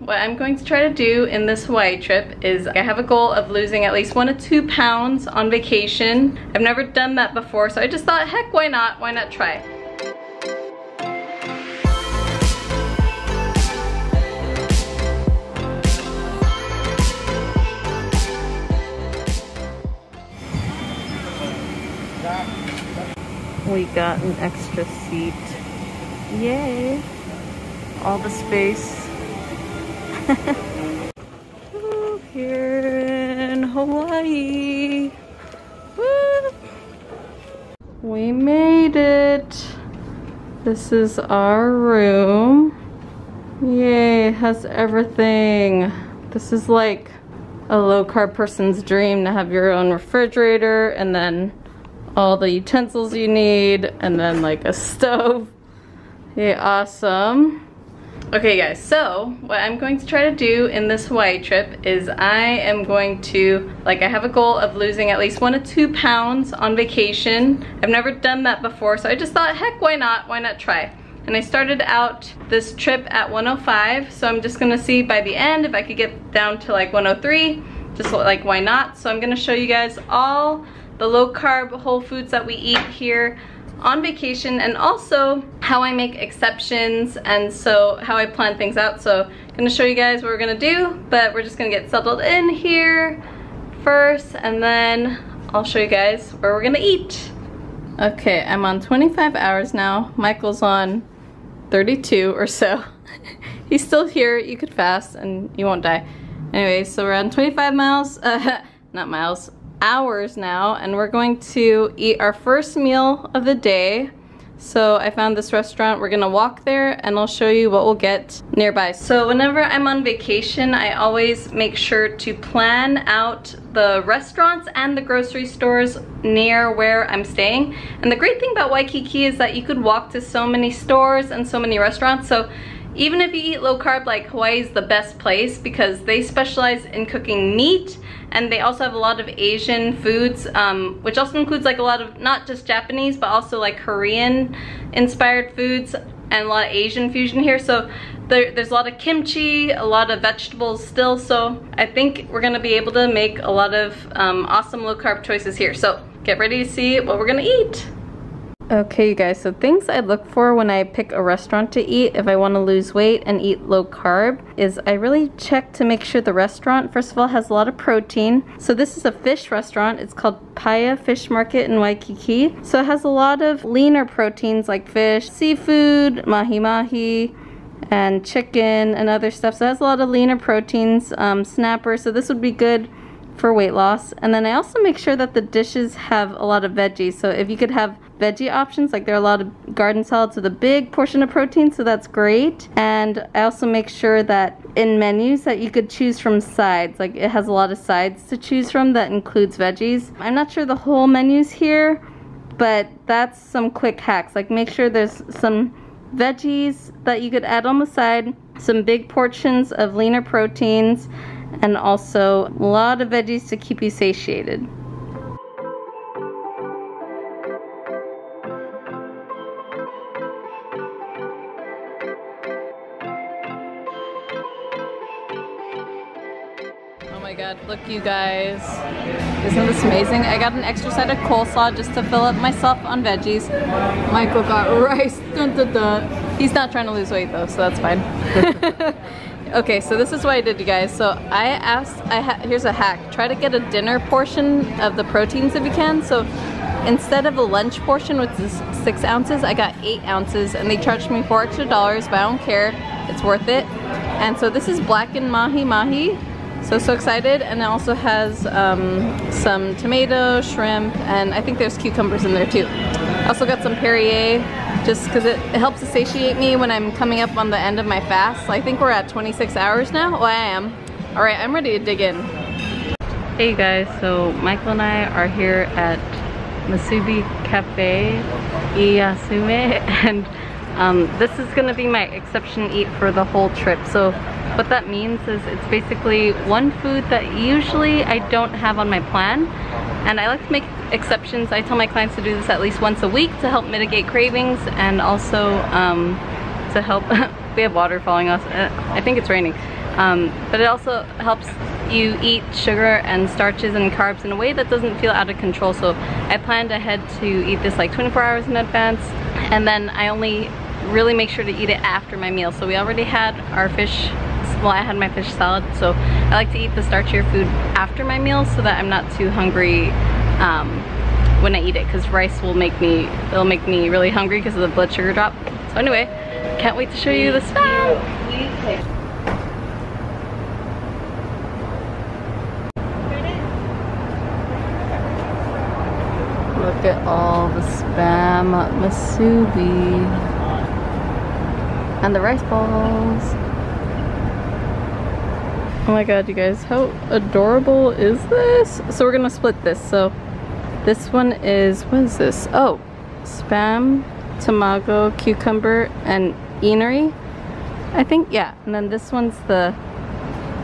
What I'm going to try to do in this Hawaii trip is I have a goal of losing at least 1 to 2 pounds on vacation. I've never done that before, so I just thought, heck, why not? Why not try? We got an extra seat. Yay! All the space. Ooh, here in Hawaii. Woo! We made it. This is our room. Yay, it has everything. This is like a low-carb person's dream to have your own refrigerator and then all the utensils you need and then like a stove. Yay, awesome. Okay guys, so what I'm going to try to do in this Hawaii trip is I am going to, like, I have a goal of losing at least 1 to 2 pounds on vacation. I've never done that before, so I just thought, heck, why not? Why not try? And I started out this trip at 105, so I'm just gonna see by the end if I could get down to like 103, just like, why not? So I'm gonna show you guys all the low-carb whole foods that we eat here on vacation, and also how I make exceptions, and so how I plan things out. So I'm gonna show you guys what we're gonna do, but we're just gonna get settled in here first, and then I'll show you guys where we're gonna eat. Okay, I'm on 25 hours now. Michael's on 32 or so. He's still here. You could fast and you won't die. Anyway, so we're on 25 miles, not miles, hours now, and we're going to eat our first meal of the day. So I found this restaurant. We're gonna walk there and I'll show you what we'll get nearby. So whenever I'm on vacation, I always make sure to plan out the restaurants and the grocery stores near where I'm staying. And the great thing about Waikiki is that you could walk to so many stores and so many restaurants. So even if you eat low carb, like, Hawaii is the best place because they specialize in cooking meat, and they also have a lot of Asian foods, which also includes like a lot of not just Japanese but also like Korean inspired foods and a lot of Asian fusion here. So there's a lot of kimchi, a lot of vegetables still. So I think we're gonna be able to make a lot of awesome low carb choices here. So get ready to see what we're gonna eat. Okay you guys, so things I look for when I pick a restaurant to eat if I want to lose weight and eat low carb is I really check to make sure the restaurant, first of all, has a lot of protein. So this is a fish restaurant. It's called Paia Fish Market in Waikiki. So it has a lot of leaner proteins like fish, seafood, mahi mahi, and chicken and other stuff. So it has a lot of leaner proteins, snapper, so this would be good for weight loss. And then I also make sure that the dishes have a lot of veggies. So if you could have veggie options, like there are a lot of garden salads with a big portion of protein, so that's great. And I also make sure that in menus that you could choose from sides, like it has a lot of sides to choose from that includes veggies. I'm not sure the whole menus here, but that's some quick hacks. Like, make sure there's some veggies that you could add on the side, some big portions of leaner proteins, and also a lot of veggies to keep you satiated. Oh my god, look you guys. Isn't this amazing? I got an extra side of coleslaw just to fill up myself on veggies. Michael got rice. Dun, dun, dun. He's not trying to lose weight though, so that's fine. Okay, so this is what I did, you guys. So I asked, here's a hack. Try to get a dinner portion of the proteins if you can. So instead of a lunch portion, which is 6 ounces, I got 8 ounces, and they charged me $4 extra, but I don't care. It's worth it. And so this is blackened mahi mahi. So excited. And it also has some tomato, shrimp, and I think there's cucumbers in there too. I also got some Perrier, just because it helps to satiate me when I'm coming up on the end of my fast. So I think we're at 26 hours now. Well, I am. All right, I'm ready to dig in. Hey guys, so Michael and I are here at Musubi Cafe Iyasume, and this is gonna be my exception eat for the whole trip. So what that means is it's basically one food that usually I don't have on my plan, and I like to make exceptions. I tell my clients to do this at least once a week to help mitigate cravings, and also to help we have water falling off. I think it's raining. But it also helps you eat sugar and starches and carbs in a way that doesn't feel out of control. So I planned ahead to eat this like 24 hours in advance, and then I only really make sure to eat it after my meal. So we already had our fish, well, I had my fish salad, so I like to eat the starchier food after my meal so that I'm not too hungry when I eat it, because rice will make me, it'll make me really hungry because of the blood sugar drop. So anyway, can't wait to show you the spam. Look at all the spam musubi and the rice balls. Oh my god, you guys, how adorable is this? So we're gonna split this. So this one is, what is this? Oh, spam, tamago, cucumber, and inari, I think, yeah. And then this one's the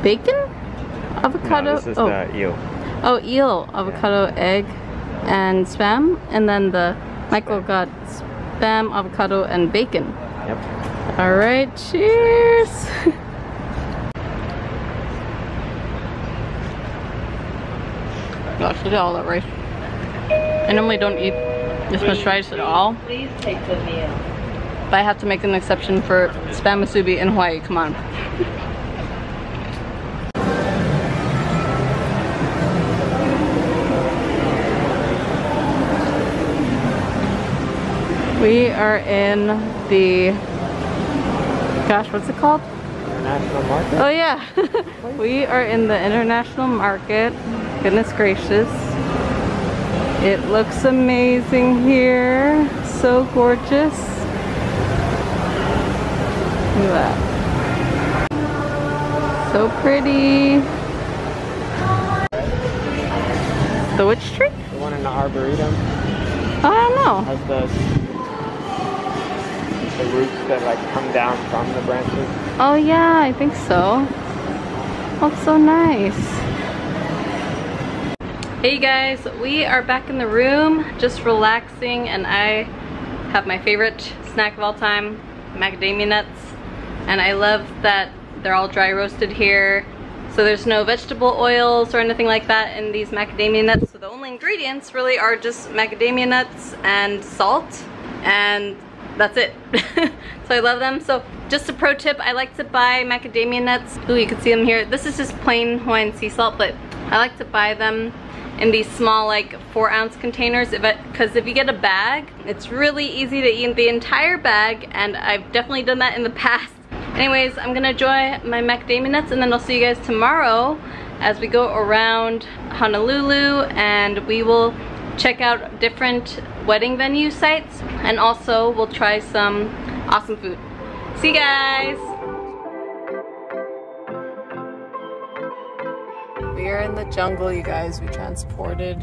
bacon? Avocado? No, this is the eel. Oh, eel, avocado, yeah. Egg, and spam, and then the Michael got spam, avocado, and bacon. Yep. All right, cheers. Gosh, look at all that rice. I normally don't eat this much rice at all. Please take the meal. But I have to make an exception for spam musubi in Hawaii. Come on. We are in the, gosh, what's it called? International Market. Oh yeah. We are in the International Market. Goodness gracious. It looks amazing here. So gorgeous. Look at that. So pretty. The witch tree? The one in the arboretum. Oh, I don't know. Has the roots that like come down from the branches. Oh yeah, I think so. That's so nice. Hey guys, we are back in the room, just relaxing, and I have my favorite snack of all time, macadamia nuts. And I love that they're all dry roasted here. So there's no vegetable oils or anything like that in these macadamia nuts. So the only ingredients really are just macadamia nuts and salt, and that's it. So I love them. So just a pro tip, I like to buy macadamia nuts. Ooh, you can see them here. This is just plain Hawaiian sea salt, but I like to buy them in these small like 4-ounce containers, because if you get a bag, it's really easy to eat the entire bag, and I've definitely done that in the past. Anyways, I'm gonna enjoy my macadamia nuts, and then I'll see you guys tomorrow as we go around Honolulu, and we will check out different wedding venue sites, and also we'll try some awesome food. See you guys! We are in the jungle, you guys. We transported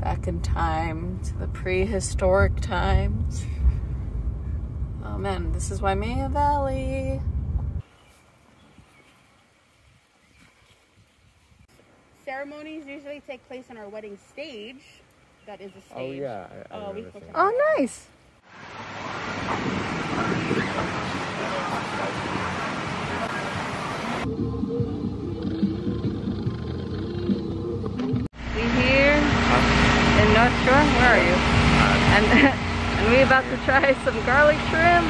back in time to the prehistoric times. Oh man, this is Waimea Valley. Ceremonies usually take place on our wedding stage. That is a stage. Oh yeah. Oh nice. We here in North Shore. Where are you? And we about to try some garlic shrimp.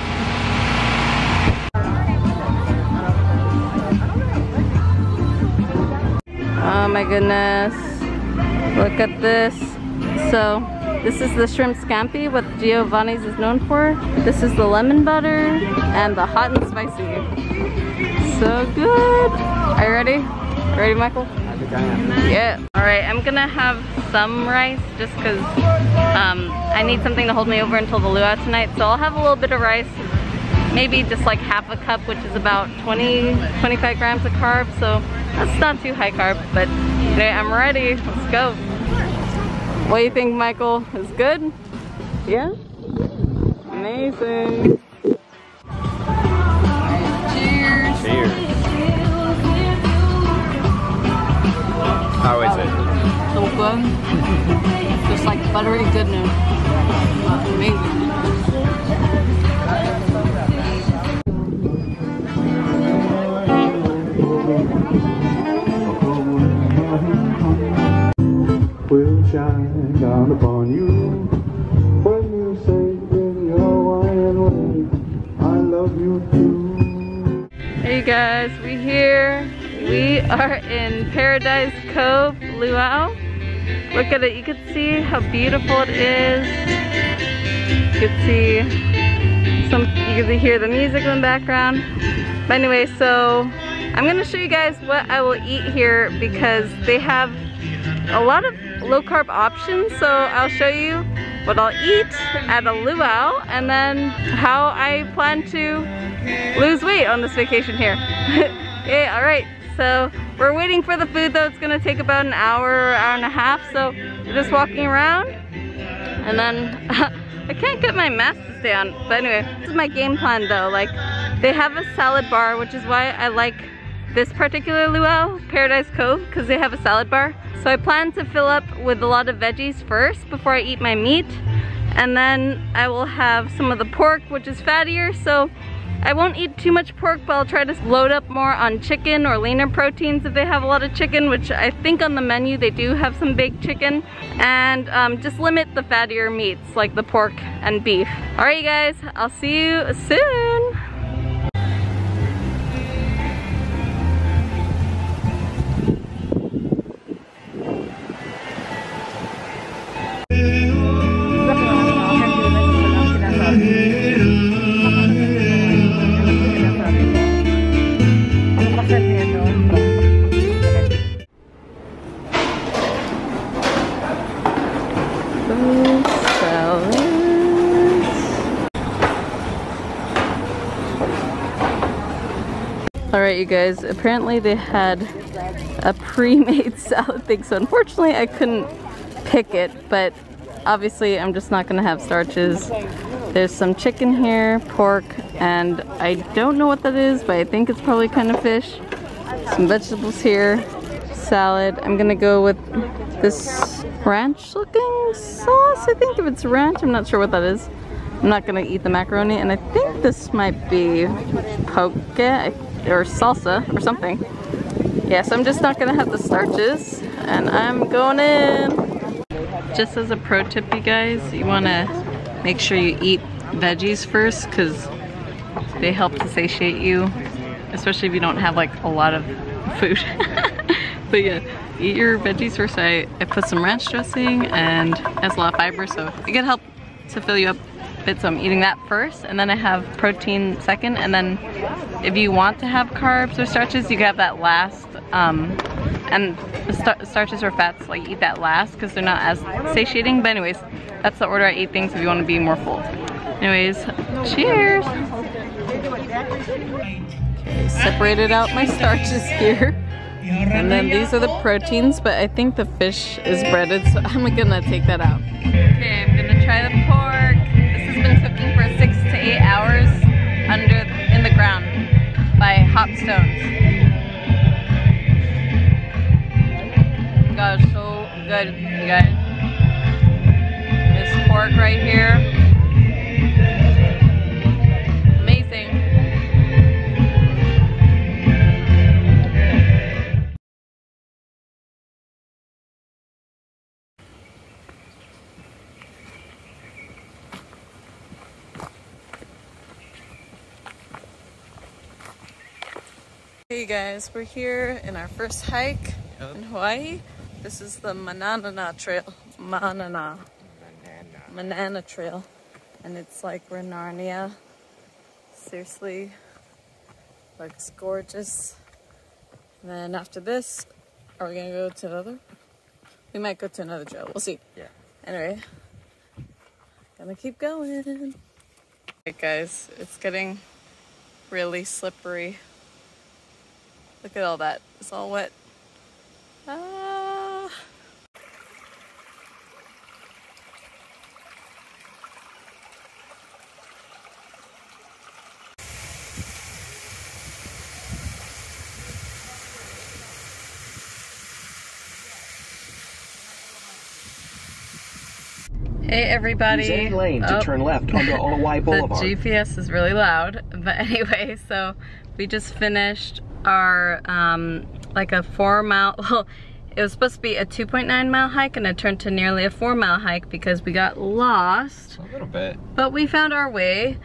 Oh my goodness, look at this. So this is the shrimp scampi, what Giovanni's is known for. This is the lemon butter and the hot and spicy. So good. Are you ready? Ready, Michael? I think I am. Yeah. All right, I'm gonna have some rice just because I need something to hold me over until the luau tonight. So I'll have a little bit of rice, maybe just like half a cup, which is about 20-25 grams of carbs. So that's not too high carb, but today I'm ready. Let's go. What do you think, Michael? Is good? Yeah? Amazing. Cheers. Cheers. How is it? So good. Just like buttery goodness. Amazing. will shine down upon you when you say in your Hawaiian way, I love you too. Hey guys, we're here. We are in Paradise Cove Luau. Look at it, you can see how beautiful it is. You can see some, you can hear the music in the background. But anyway, so I'm gonna show you guys what I will eat here because they have a lot of low-carb options, so I'll show you what I'll eat at a luau and then how I plan to lose weight on this vacation here. Yeah, alright, so we're waiting for the food though. It's gonna take about an hour, hour and a half, so we're just walking around and then I can't get my mask to stay on, but anyway, this is my game plan though. Like, they have a salad bar, which is why I like this particular luau, Paradise Cove, because they have a salad bar. So I plan to fill up with a lot of veggies first before I eat my meat, and then I will have some of the pork, which is fattier, so I won't eat too much pork, but I'll try to load up more on chicken or leaner proteins if they have a lot of chicken, which I think on the menu they do have some baked chicken, and just limit the fattier meats like the pork and beef. Alright you guys, I'll see you soon! Alright you guys, apparently they had a pre-made salad thing, so unfortunately I couldn't pick it, but obviously I'm just not gonna have starches. There's some chicken here, pork, and I don't know what that is, but I think it's probably kind of fish. Some vegetables here, salad. I'm gonna go with this ranch looking sauce, I think, if it's ranch. I'm not sure what that is. I'm not gonna eat the macaroni, and I think this might be poke, or salsa or something. Yeah, so I'm just not gonna have the starches, and I'm going in. Just as a pro tip, you guys, you wanna make sure you eat veggies first because they help to satiate you, especially if you don't have like a lot of food. But yeah, eat your veggies first. I put some ranch dressing and it has a lot of fiber, so it can help to fill you up. So I'm eating that first, and then I have protein second, and then if you want to have carbs or starches, you can have that last, and starches or fats, like, eat that last because they're not as satiating. But anyways, that's the order I eat things if you want to be more full. Anyways, cheers! Okay, separated out my starches here, and then these are the proteins, but I think the fish is breaded, so I'm gonna take that out. Okay, I'm gonna try the pork. Been cooking for 6 to 8 hours in the ground by hop stones. Oh my gosh, so good, you guys. This pork right here, amazing. Hey guys, we're here in our first hike in Hawaii. This is the Mananana trail. Mananana trail. And it's like we're in Narnia. Seriously, looks gorgeous. And then after this, are we gonna go to another? We might go to another trail, we'll see. Yeah. Anyway, gonna keep going. Alright guys, it's getting really slippery. Look at all that. It's all wet. Ah. Hey everybody. Use any lane to turn left onto Hawaii Boulevard. The GPS is really loud. But anyway, so we just finished are like a 4 mile, well, it was supposed to be a 2.9 mile hike and it turned to nearly a 4 mile hike because we got lost. A little bit. But we found our way,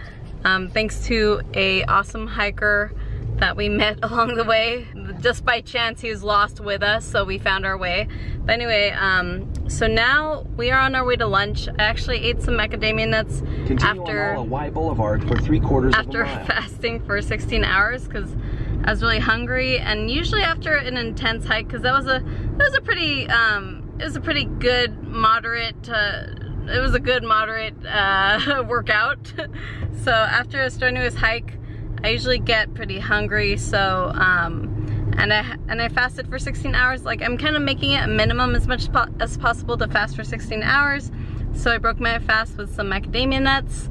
thanks to an awesome hiker that we met along the way. Just by chance, he was lost with us, so we found our way. But anyway, so now we are on our way to lunch. I actually ate some macadamia nuts. Continue on Hawaii Boulevard for three quarters of a mile. After fasting for 16 hours, because I was really hungry, and usually after an intense hike, because that was a pretty it was a pretty good moderate workout. So after a strenuous hike, I usually get pretty hungry. So and I fasted for 16 hours. Like, I'm kind of making it a minimum as much as possible to fast for 16 hours. So I broke my fast with some macadamia nuts,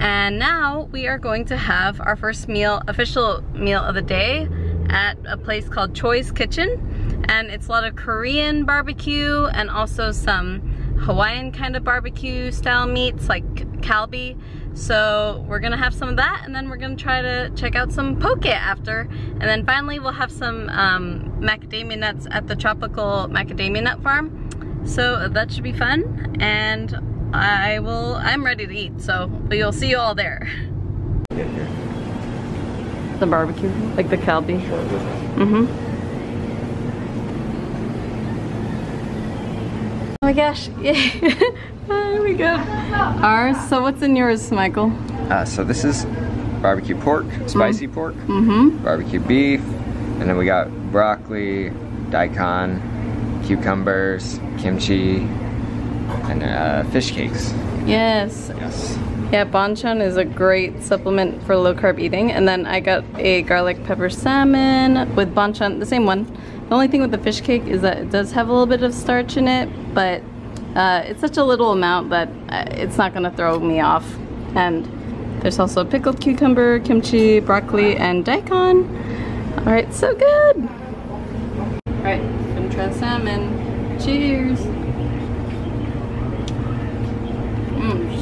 and now we are going to have our first meal, official meal of the day, at a place called Choi's Kitchen, and it's a lot of Korean barbecue and also some Hawaiian kind of barbecue style meats like kalbi. So we're gonna have some of that, and then we're gonna try to check out some poke after, and then finally we'll have some macadamia nuts at the Tropical Macadamia Nut Farm. So that should be fun, and I'm ready to eat, so we'll see you all there. The barbecue, like the kalbi. Mm-hmm. Oh my gosh, yay! There we go. Ours. So what's in yours, Michael? So this is barbecue pork, spicy pork, barbecue beef, and then we got broccoli, daikon, cucumbers, kimchi, and fish cakes. Yes. Yes. Yeah, banchan is a great supplement for low-carb eating. And then I got a garlic pepper salmon with banchan, the same one. The only thing with the fish cake is that it does have a little bit of starch in it, but it's such a little amount that it's not gonna throw me off. And there's also pickled cucumber, kimchi, broccoli, and daikon. All right, so good. All right, gonna try the salmon. Cheers.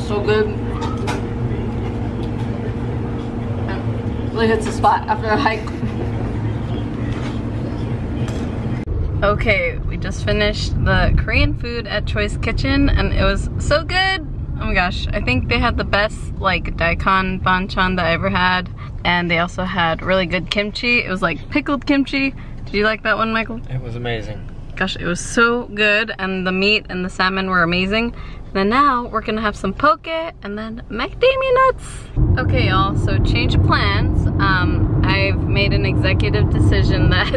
So good. It really hits the spot after a hike. Okay. Just finished the Korean food at Choi's Kitchen, and it was so good. Oh my gosh, I think they had the best like daikon banchan that I ever had, and they also had really good kimchi. It was like pickled kimchi. Did you like that one, Michael? It was amazing. Gosh, it was so good, and the meat and the salmon were amazing. And then now we're gonna have some poke and then macadamia nuts. Okay, y'all, so change of plans. I've made an executive decision that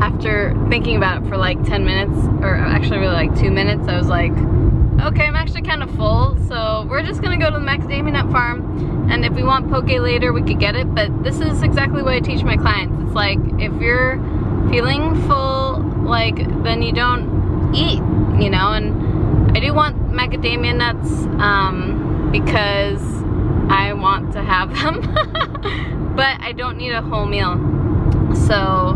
after thinking about it for like 10 minutes, or actually really like 2 minutes, I was like, okay, I'm actually kind of full, so we're just gonna go to the macadamia nut farm, and if we want poke later, we could get it. But this is exactly what I teach my clients. It's like, if you're feeling full, like, then you don't eat, you know? And I do want macadamia nuts because I want to have them, but I don't need a whole meal. So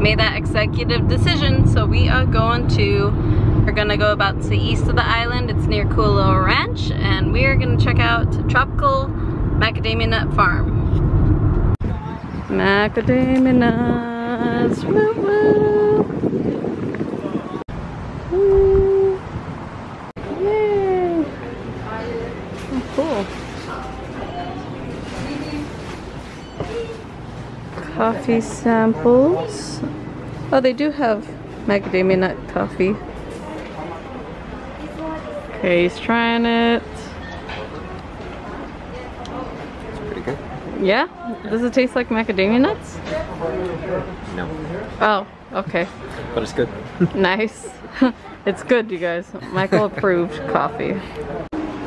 made that executive decision, so we are gonna go about to the east of the island. It's near Kualoa Ranch, and we are gonna check out Tropical Macadamia Nut Farm. Macadamia nuts, woo woo. Woo. Yay! Oh, cool. Coffee samples. Oh, they do have macadamia nut coffee. Okay, he's trying it. It's pretty good. Yeah? Does it taste like macadamia nuts? No. Oh, okay. But it's good. Nice. It's good, you guys. Michael approved coffee.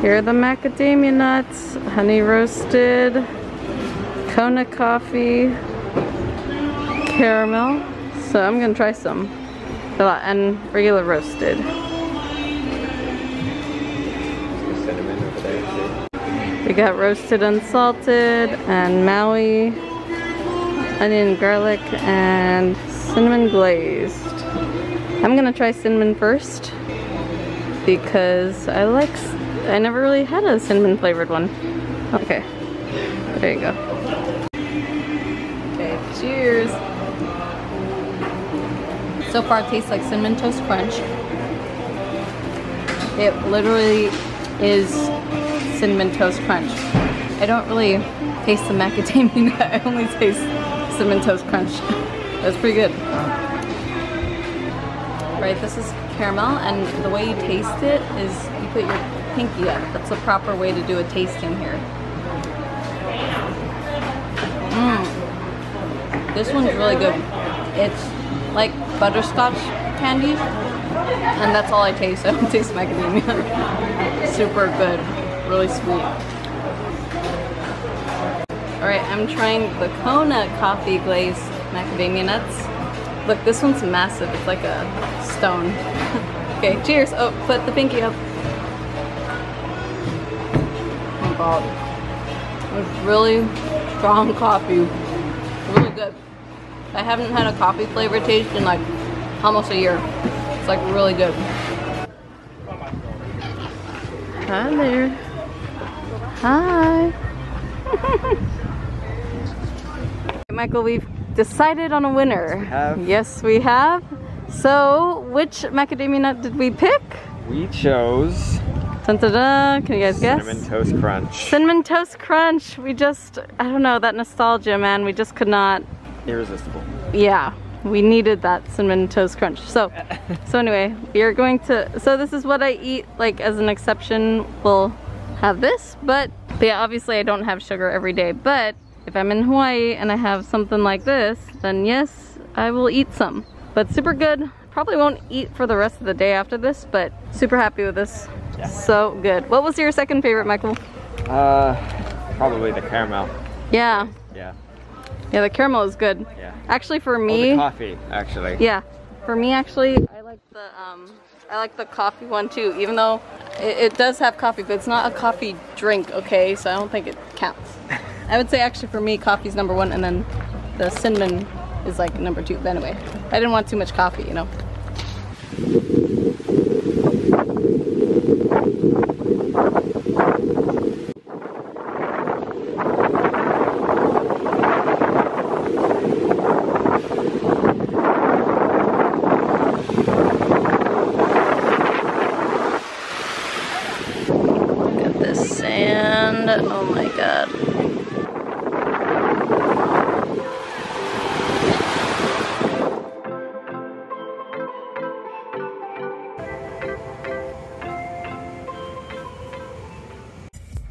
Here are the macadamia nuts, honey roasted, Kona coffee, caramel. So I'm gonna try some, and regular roasted. We got roasted unsalted and Maui, onion, garlic, and cinnamon glazed. I'm gonna try cinnamon first because I never really had a cinnamon flavored one. Okay, there you go. Okay, cheers. So far it tastes like Cinnamon Toast Crunch. It literally is Cinnamon Toast Crunch. I don't really taste the macadamia nut, I only taste Cinnamon Toast Crunch. That's pretty good. Right, this is caramel, and the way you taste it is you put your pinky up. That's the proper way to do a tasting here. Mm. This one's really good. It's like butterscotch candy, and that's all I taste. I don't taste macadamia. Super good, really sweet. All right, I'm trying the Kona coffee glazed macadamia nuts. Look, this one's massive. It's like a stone. Okay, cheers. Oh, put the pinky up. Oh God, it's really strong coffee. Really good. I haven't had a coffee flavor taste in like almost a year. It's like really good. Hi there. Hi. Michael, we've decided on a winner. Yes, we have. Yes, we have. So, which macadamia nut did we pick? We chose... Dun, dun, dun. Can you guys guess? Cinnamon Toast Crunch. Cinnamon Toast Crunch. We just, I don't know, that nostalgia, man. We just could not... Irresistible. Yeah, we needed that Cinnamon Toast Crunch. So anyway, you're going to... So this is what I eat, like, as an exception. We'll have this, but yeah, obviously I don't have sugar every day, but if I'm in Hawaii and I have something like this, then yes, I will eat some. But super good. Probably won't eat for the rest of the day after this, but super happy with this. Yeah. So good. What was your second favorite, Michael? Probably the caramel. Yeah. Yeah. Yeah, the caramel is good. Yeah. Actually, for me, oh, the coffee. Actually. Yeah. For me, actually, I like the coffee one too. Even though it does have coffee, but it's not a coffee drink. Okay, so I don't think it counts. I would say actually for me, coffee's number one, and then the cinnamon is like number two. But anyway, I didn't want too much coffee, you know.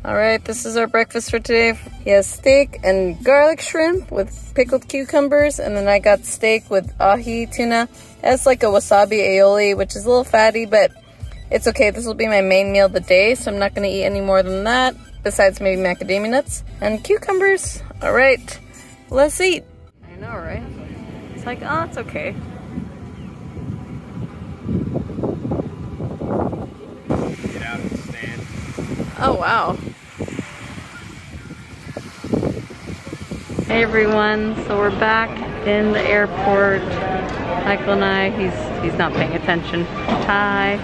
Alright, this is our breakfast for today. He has steak and garlic shrimp with pickled cucumbers, and then I got steak with ahi tuna. That's like a wasabi aioli, which is a little fatty, but it's okay. This will be my main meal of the day, so I'm not going to eat any more than that, besides maybe macadamia nuts and cucumbers. Alright, let's eat. I know, right? It's like, oh, it's okay. Get out of the stand. Oh, wow. Hey everyone, so we're back in the airport. Michael and I, he's not paying attention. Hi.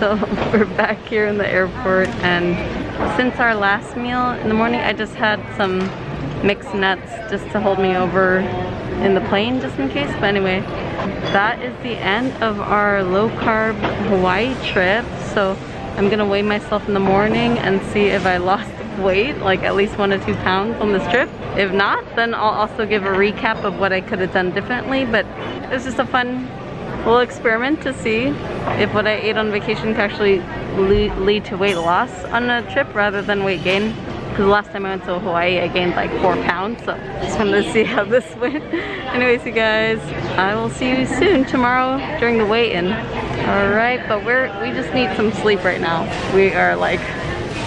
So we're back here in the airport, and since our last meal in the morning, I just had some mixed nuts just to hold me over in the plane just in case. But anyway, that is the end of our low-carb Hawaii trip. So I'm gonna weigh myself in the morning and see if I lost weight, like at least 1 to 2 pounds on this trip. If not, then I'll also give a recap of what I could have done differently, but it was just a fun little experiment to see if what I ate on vacation could actually lead to weight loss on a trip rather than weight gain. Because the last time I went to Hawaii, I gained like 4 pounds, so just wanted to see how this went. Anyways, you guys, I will see you soon tomorrow during the weigh-in. All right, but we just need some sleep right now. We are like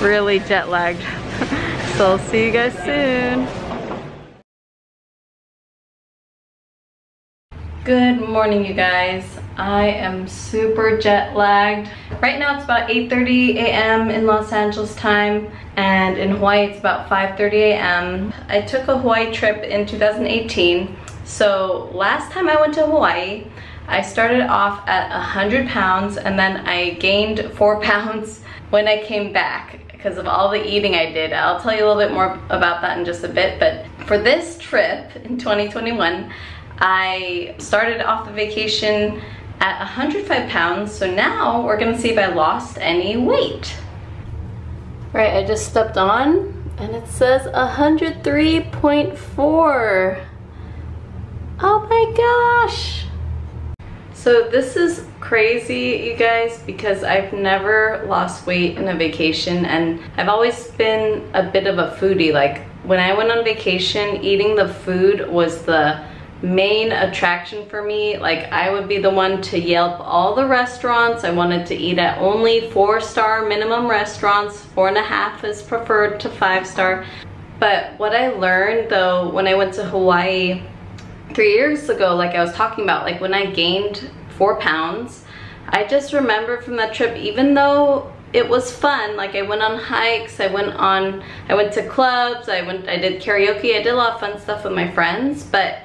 really jet lagged. So I'll see you guys soon. Good morning, you guys. I am super jet lagged. Right now it's about 8:30 a.m. in Los Angeles time, and in Hawaii it's about 5:30 a.m. I took a Hawaii trip in 2018. So last time I went to Hawaii, I started off at 100 pounds and then I gained 4 pounds when I came back because of all the eating I did. I'll tell you a little bit more about that in just a bit, but for this trip in 2021, I started off the vacation at 105 pounds, so now we're gonna see if I lost any weight. Right, I just stepped on and it says 103.4. Oh my gosh! So this is crazy, you guys, because I've never lost weight in a vacation, and I've always been a bit of a foodie. Like, when I went on vacation, eating the food was the main attraction for me. Like, I would be the one to Yelp all the restaurants. I wanted to eat at only 4-star minimum restaurants. 4.5 is preferred to 5-star. But what I learned, though, when I went to Hawaii 3 years ago, like I was talking about, like when I gained 4 pounds, I just remember from that trip, even though it was fun, like I went on hikes, I went to clubs, I did karaoke, I did a lot of fun stuff with my friends, but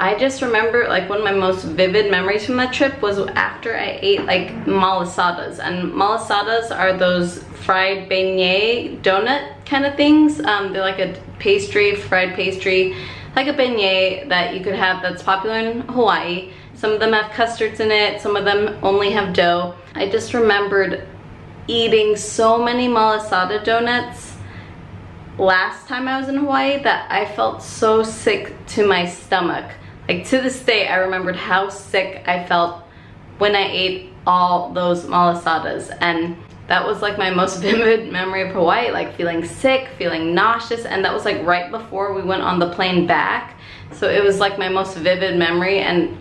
I just remember, like, one of my most vivid memories from that trip was after I ate, like, malasadas. And malasadas are those fried beignet donut kind of things. They're like a pastry, fried pastry, like a beignet that you could have, that's popular in Hawaii. Some of them have custards in it, some of them only have dough. I just remembered eating so many malasada donuts last time I was in Hawaii that I felt so sick to my stomach. Like, to this day, I remembered how sick I felt when I ate all those malasadas, and that was like my most vivid memory of Hawaii, like feeling sick, feeling nauseous, and that was like right before we went on the plane back. So it was like my most vivid memory, and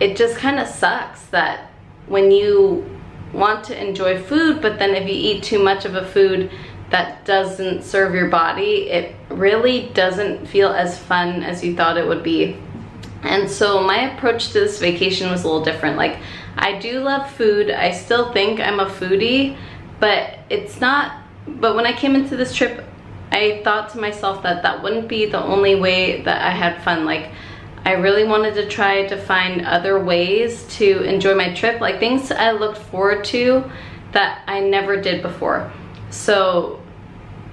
it just kind of sucks that when you want to enjoy food, but then if you eat too much of a food that doesn't serve your body, it really doesn't feel as fun as you thought it would be. And so my approach to this vacation was a little different. Like, I do love food, I still think I'm a foodie, but it's not, but when I came into this trip, I thought to myself that that wouldn't be the only way that I had fun. Like, I really wanted to try to find other ways to enjoy my trip, like things I looked forward to that I never did before. So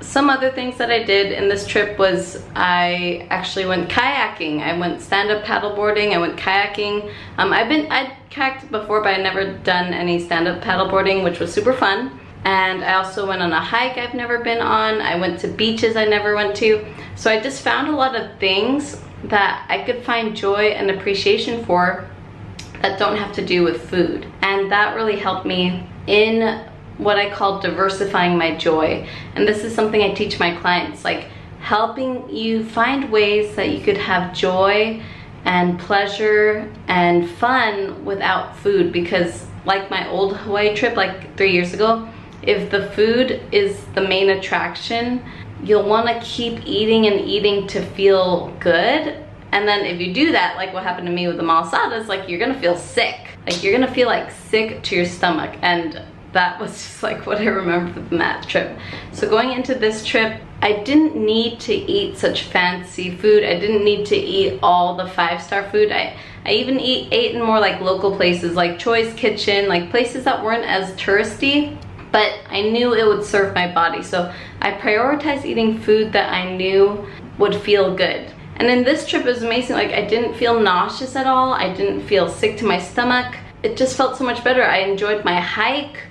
some other things that I did in this trip was I actually went kayaking. I went stand-up paddleboarding. I went kayaking. I'd kayaked before, but I'd never done any stand-up paddleboarding, which was super fun. And I also went on a hike I've never been on. I went to beaches I never went to. So I just found a lot of things that I could find joy and appreciation for that don't have to do with food. And that really helped me in what I call diversifying my joy. And this is something I teach my clients, like helping you find ways that you could have joy and pleasure and fun without food. Because like my old Hawaii trip, like 3 years ago, if the food is the main attraction, you'll want to keep eating and eating to feel good. And then if you do that, like what happened to me with the malasadas, like you're gonna feel sick. Like you're gonna feel like sick to your stomach. And that was just like what I remembered from that trip. So going into this trip, I didn't need to eat such fancy food. I didn't need to eat all the 5-star food. I even ate in more like local places, like Choi's Kitchen, like places that weren't as touristy, but I knew it would serve my body. So I prioritized eating food that I knew would feel good. And then this trip was amazing. Like, I didn't feel nauseous at all. I didn't feel sick to my stomach. It just felt so much better. I enjoyed my hike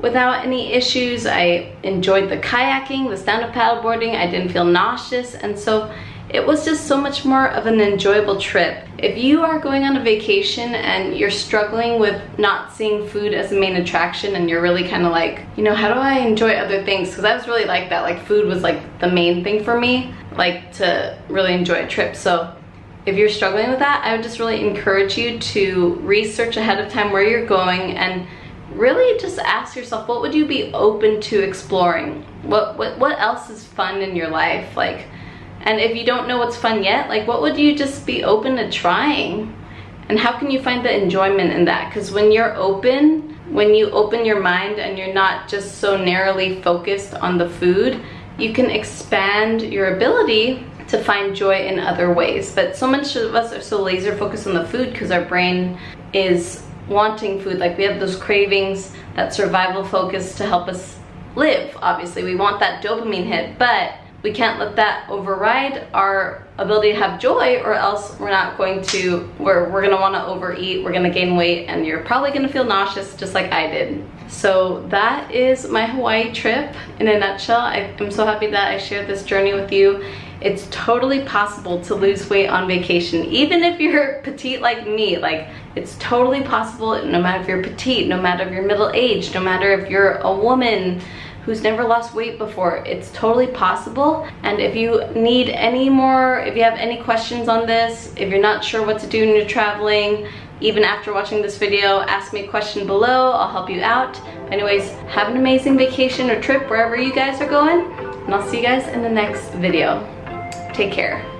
without any issues. I enjoyed the kayaking, the stand-up paddleboarding. I didn't feel nauseous, and so it was just so much more of an enjoyable trip. If you are going on a vacation and you're struggling with not seeing food as a main attraction, and you're really kind of like, you know, how do I enjoy other things? Because I was really like that. Like, food was like the main thing for me, like to really enjoy a trip. So if you're struggling with that, I would just really encourage you to research ahead of time where you're going, and really just ask yourself, what would you be open to exploring? What else is fun in your life? Like, and if you don't know what's fun yet, like what would you just be open to trying? And how can you find the enjoyment in that? Because when you're open, when you open your mind and you're not just so narrowly focused on the food, you can expand your ability to find joy in other ways. But so much of us are so laser focused on the food because our brain is wanting food. Like, we have those cravings, that survival focus to help us live. Obviously we want that dopamine hit, but we can't let that override our ability to have joy, or else we're not going to, we're gonna wanna overeat, we're gonna gain weight, and you're probably gonna feel nauseous just like I did. So that is my Hawaii trip in a nutshell. I'm so happy that I shared this journey with you. It's totally possible to lose weight on vacation, even if you're petite like me. Like, it's totally possible, no matter if you're petite, no matter if you're middle-aged, no matter if you're a woman who's never lost weight before. It's totally possible. And if you need any more, if you have any questions on this, if you're not sure what to do when you're traveling, even after watching this video, ask me a question below, I'll help you out. Anyways, have an amazing vacation or trip wherever you guys are going, and I'll see you guys in the next video. Take care.